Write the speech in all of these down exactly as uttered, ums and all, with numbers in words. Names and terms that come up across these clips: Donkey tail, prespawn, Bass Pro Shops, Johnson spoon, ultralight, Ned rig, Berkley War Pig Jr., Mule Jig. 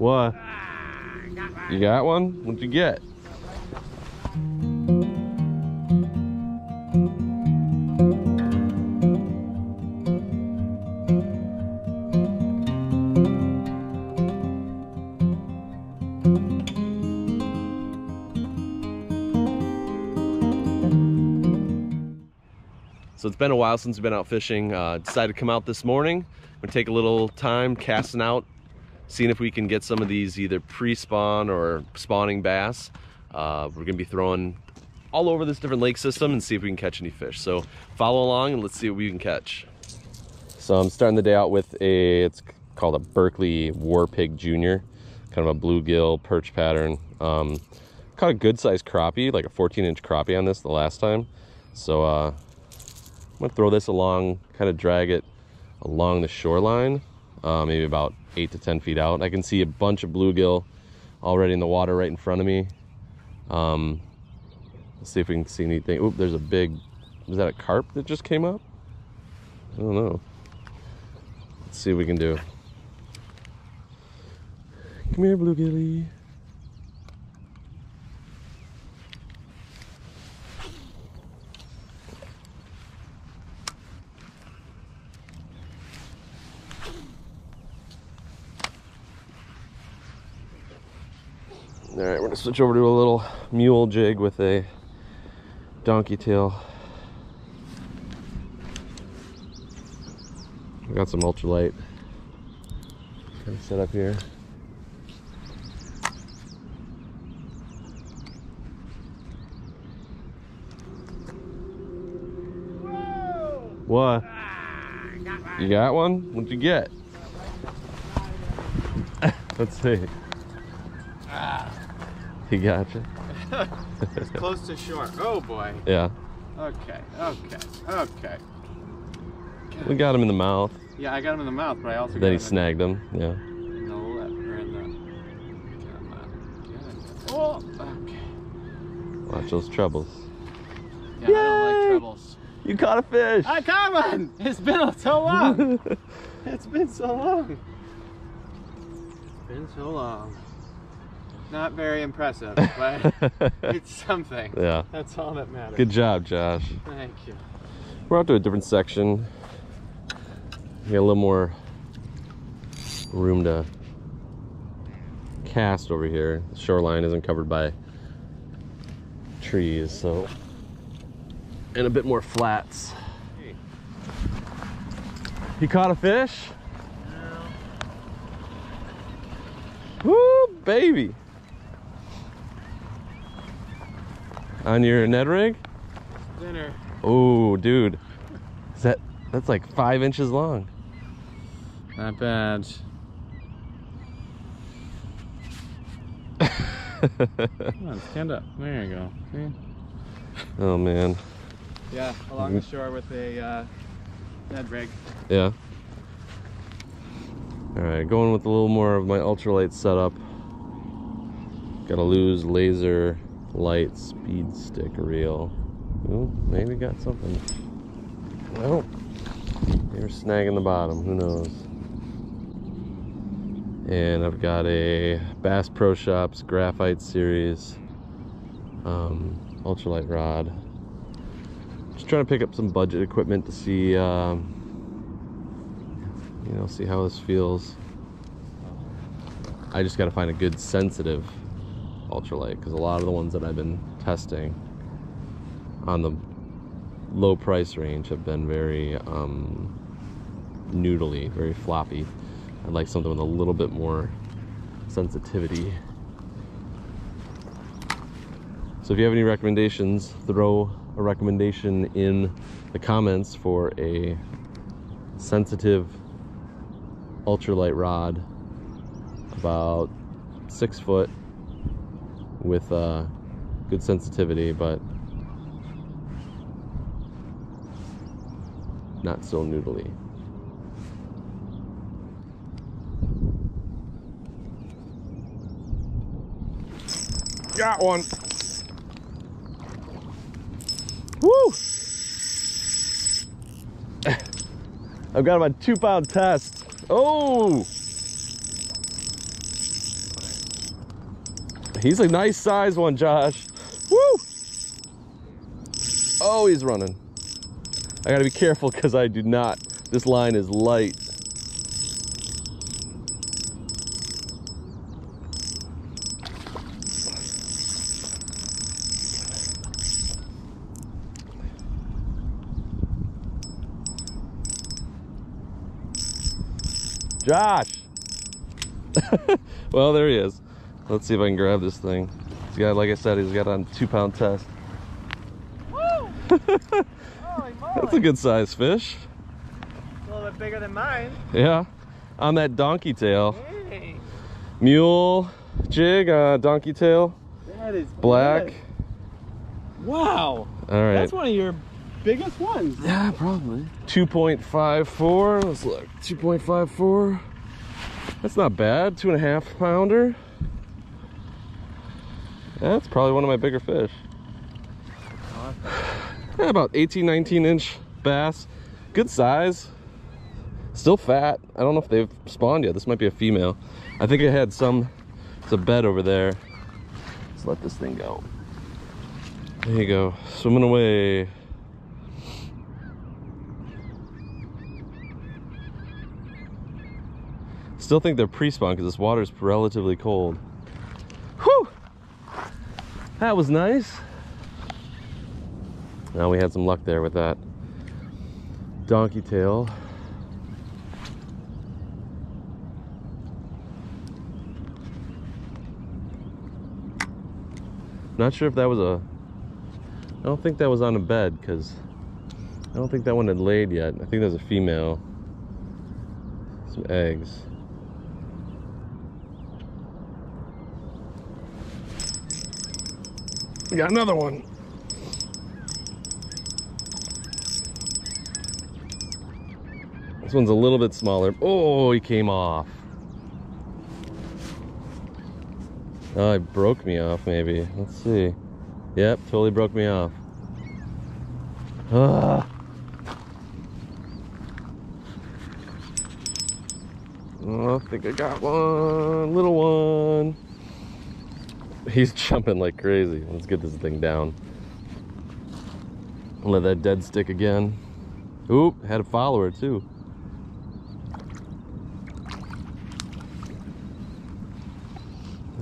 What? You got one? What'd you get? So it's been a while since we've been out fishing. Uh, decided to come out this morning. I'm gonna take a little time casting out, seeing if we can get some of these either pre-spawn or spawning bass. Uh, we're gonna be throwing all over this different lake system and see if we can catch any fish. So follow along and let's see what we can catch. So I'm starting the day out with a, it's called a Berkley War Pig Junior, kind of a bluegill perch pattern. Um, caught a good sized crappie, like a fourteen inch crappie on this the last time. So, uh, I'm gonna throw this along, kind of drag it along the shoreline, uh, maybe about eight to ten feet out. I can see a bunch of bluegill already in the water right in front of me. Um, let's see if we can see anything. Oop, there's a big, is that a carp that just came up? I don't know. Let's see what we can do. Come here, bluegilly. All right, we're gonna switch over to a little mule jig with a donkey tail. I got some ultralight kind of set up here. Whoa. What? You got one? What'd you get? Let's see. He gotcha. It's close to shore. Oh boy. Yeah. Okay, okay, okay. God. We got him in the mouth. Yeah, I got him in the mouth, but I also then got him. Then he snagged him, yeah. In the left, or in the. Come on. Oh, okay. Watch those troubles. Yeah, yay! I don't like troubles. You caught a fish! I caught one! It's been so long! It's been so long. It's been so long. Not very impressive, but it's something. Yeah. That's all that matters. Good job, Josh. Thank you. We're out to a different section. We got a little more room to cast over here. The shoreline isn't covered by trees, so. And a bit more flats. Hey. You caught a fish? No. Woo, baby. On your Ned rig? Dinner. Oh, dude. Is that, that's like five inches long. Not bad. Come on, stand up. There you go. See? Oh, man. Yeah, along the shore with a uh, Ned rig. Yeah. All right, going with a little more of my ultralight setup. Gotta lose laser light speed stick reel. Ooh, maybe got something. Well, they were snagging the bottom, who knows. And I've got a Bass Pro Shops graphite series um, ultralight rod. Just trying to pick up some budget equipment to see, um, you know, see how this feels. I just got to find a good sensitive ultralight, because a lot of the ones that I've been testing on the low price range have been very um, noodly, very floppy. I'd like something with a little bit more sensitivity. So if you have any recommendations, throw a recommendation in the comments for a sensitive ultralight rod, about six foot. With uh, good sensitivity, but not so noodly. Got one. Woo! I've got my two pound test. Oh! He's a nice size one, Josh. Woo! Oh, he's running. I gotta be careful because I do not. This line is light. Josh! Well, there he is. Let's see if I can grab this thing. He's got, like I said, he's got on two pound test. Woo! That's a good sized fish. A little bit bigger than mine. Yeah, on that donkey tail. Hey. Mule jig, uh, donkey tail. That is black. Good. Wow. All right. That's one of your biggest ones. Yeah, probably. two point five four. Let's look. two point five four. That's not bad. Two and a half pounder. That's probably one of my bigger fish. Yeah, about eighteen, nineteen inch bass. Good size. Still fat. I don't know if they've spawned yet. This might be a female. I think I had some. It's a bed over there. Let's let this thing go. There you go. Swimming away. Still think they're pre-spawn because this water's relatively cold. Whew! That was nice. Now we had some luck there with that donkey tail. Not sure if that was a, I don't think that was on a bed because I don't think that one had laid yet. I think that was a female. Some eggs. We got another one. This one's a little bit smaller. Oh, he came off. Oh, he broke me off maybe. Let's see. Yep, totally broke me off. Ah. Oh, I think I got one. Little one. He's jumping like crazy. Let's get this thing down. Let that dead stick again. Oop, had a follower too.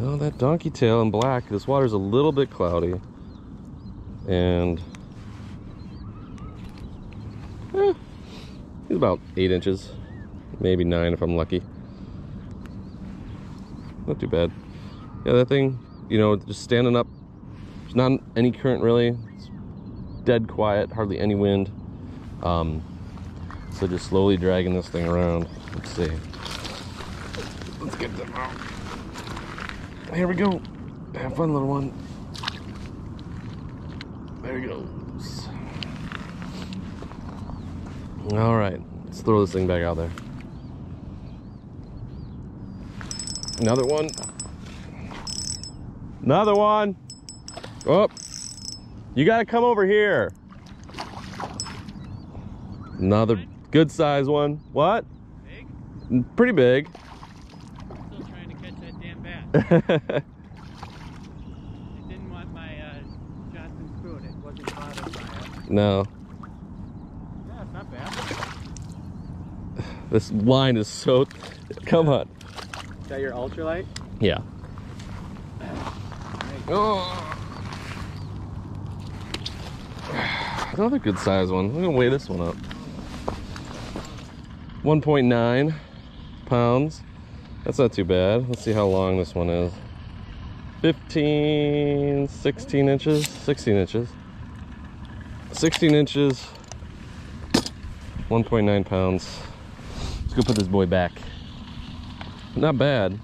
Oh, that donkey tail in black. This water's a little bit cloudy. And eh, he's about eight inches. Maybe nine if I'm lucky. Not too bad. Yeah, that thing, you know, just standing up. There's not any current really. It's dead quiet, hardly any wind. Um, so just slowly dragging this thing around. Let's see. Let's get them out. Here we go. Have fun, little one. There he goes. All right, let's throw this thing back out there. Another one. Another one. Oh, you gotta come over here. Another good size one. What? Big? Pretty big. I'm still trying to catch that damn bat. I didn't want my uh, Johnson spoon. It wasn't bothered by it. No. Yeah, it's not bad. This line is so... Come on. Is that your ultralight? Yeah. Oh. Another good size one. I'm gonna weigh this one up. one point nine pounds. That's not too bad. Let's see how long this one is. fifteen, sixteen inches. sixteen inches. sixteen inches. one point nine pounds. Let's go put this boy back. Not bad.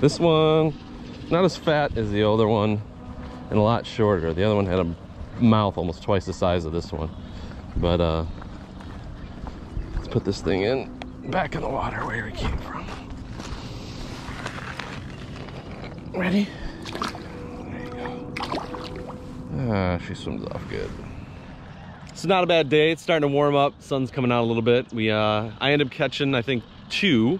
This one, not as fat as the older one and a lot shorter. The other one had a mouth almost twice the size of this one. But uh, let's put this thing in back in the water where it came from. Ready? There you go. Ah, she swims off good. It's not a bad day. It's starting to warm up. Sun's coming out a little bit. We uh, I ended up catching I think two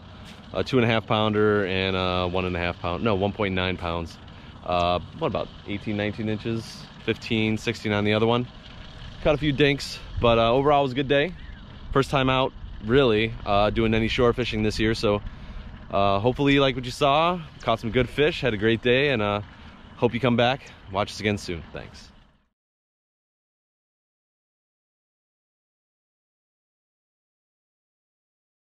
a two and a half pounder and a one and a half pound, no, one point nine pounds. Uh, what about eighteen, nineteen inches, fifteen, sixteen on the other one. Caught a few dinks, but uh, overall it was a good day. First time out, really, uh, doing any shore fishing this year, so uh, hopefully you like what you saw, caught some good fish, had a great day, and uh, hope you come back. Watch us again soon. Thanks.